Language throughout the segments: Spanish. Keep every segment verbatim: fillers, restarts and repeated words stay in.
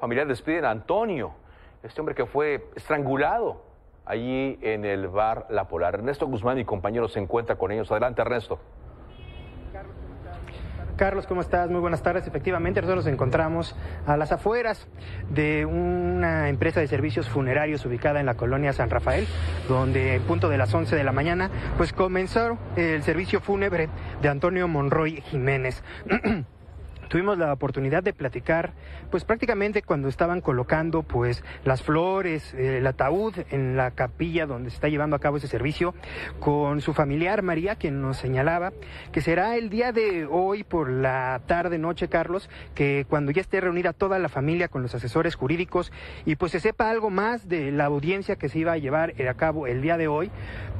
Familiares despiden a Antonio, este hombre que fue estrangulado allí en el bar La Polar. Ernesto Guzmán y compañeros se encuentra con ellos. Adelante, Ernesto. Carlos, ¿cómo estás? Muy buenas tardes. Efectivamente, nosotros nos encontramos a las afueras de una empresa de servicios funerarios ubicada en la colonia San Rafael, donde en punto de las once de la mañana, pues comenzó el servicio fúnebre de Antonio Monroy Jiménez. Tuvimos la oportunidad de platicar, pues prácticamente cuando estaban colocando pues las flores, el ataúd en la capilla donde se está llevando a cabo ese servicio, con su familiar María, quien nos señalaba que será el día de hoy por la tarde noche, Carlos, que cuando ya esté reunida toda la familia con los asesores jurídicos y pues se sepa algo más de la audiencia que se iba a llevar a cabo el día de hoy,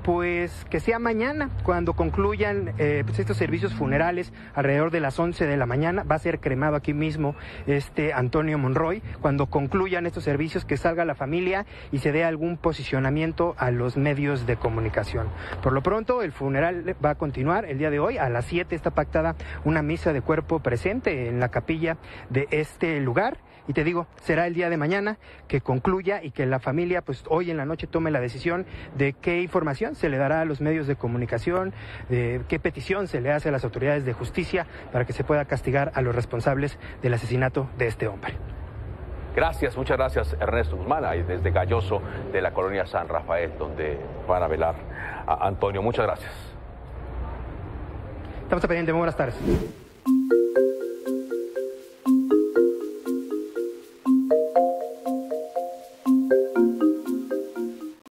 pues que sea mañana cuando concluyan eh, pues estos servicios funerales alrededor de las once de la mañana. Va a ser cremado aquí mismo este Antonio Monroy. Cuando concluyan estos servicios, que salga la familia y se dé algún posicionamiento a los medios de comunicación. Por lo pronto, el funeral va a continuar el día de hoy. A las siete está pactada una misa de cuerpo presente en la capilla de este lugar. Y te digo, será el día de mañana que concluya y que la familia, pues hoy en la noche, tome la decisión de qué información se le dará a los medios de comunicación, de qué petición se le hace a las autoridades de justicia para que se pueda castigar a los responsables del asesinato de este hombre. Gracias, muchas gracias, Ernesto Guzmán, ahí desde Galloso, de la colonia San Rafael, donde van a velar a Antonio. Muchas gracias. Estamos pendientes, muy buenas tardes.